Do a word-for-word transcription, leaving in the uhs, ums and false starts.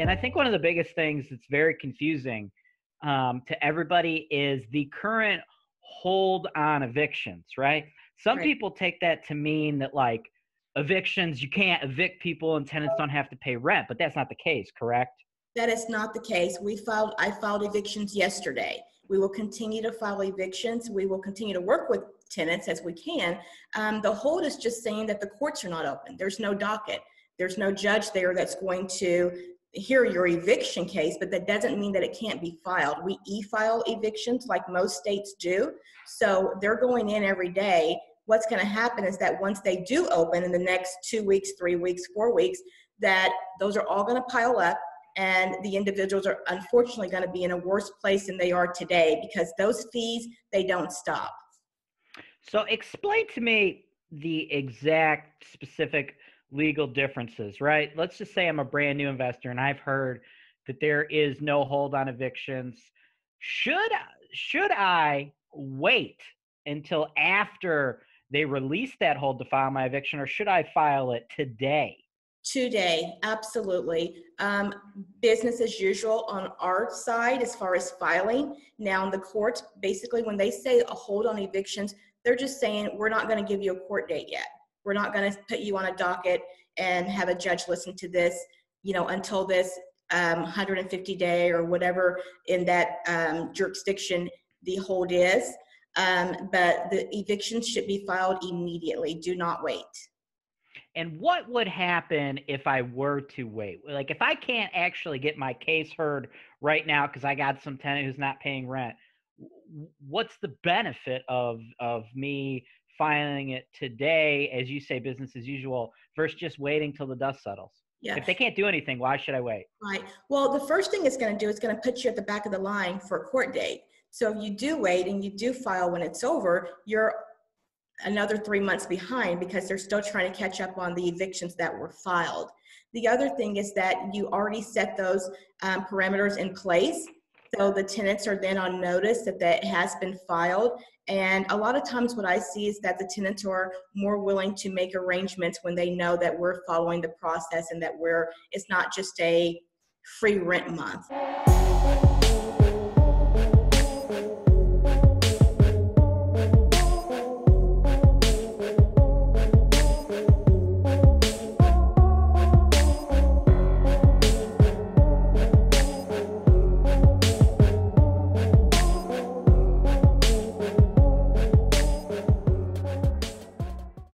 and I think one of the biggest things that's very confusing um, to everybody is the current hold on evictions, right? Some right. people take that to mean that, like, evictions, you can't evict people and tenants don't have to pay rent, but that's not the case, correct? That is not the case. We filed, I filed evictions yesterday. We will continue to file evictions. We will continue to work with tenants as we can. Um, the hold is just saying that the courts are not open. There's no docket. There's no judge there that's going to hear your eviction case, but that doesn't mean that it can't be filed. We e-file evictions like most states do. So they're going in every day. What's going to happen is that once they do open in the next two weeks, three weeks, four weeks, that those are all going to pile up. And the individuals are unfortunately going to be in a worse place than they are today because those fees, they don't stop. So explain to me the exact specific legal differences, right? Let's just say I'm a brand new investor and I've heard that there is no hold on evictions. Should, should I wait until after they release that hold to file my eviction, or should I file it today? Today, absolutely. Um, business as usual on our side as far as filing. Now in the courts, basically when they say a hold on evictions, they're just saying, we're not going to give you a court date yet. We're not going to put you on a docket and have a judge listen to this, you know, until this um, one hundred fifty day or whatever in that um, jurisdiction the hold is. Um, but the evictions should be filed immediately. Do not wait. And what would happen if I were to wait? Like, if I can't actually get my case heard right now because I got some tenant who's not paying rent, what's the benefit of of me filing it today, as you say, business as usual, versus just waiting till the dust settles? Yeah. If they can't do anything, why should I wait? Right. Well, the first thing it's going to do is going to put you at the back of the line for a court date. So if you do wait and you do file when it's over, you're another three months behind because they're still trying to catch up on the evictions that were filed. The other thing is that you already set those um, parameters in place. So the tenants are then on notice that that has been filed. And a lot of times what I see is that the tenants are more willing to make arrangements when they know that we're following the process and that we're, it's not just a free rent month.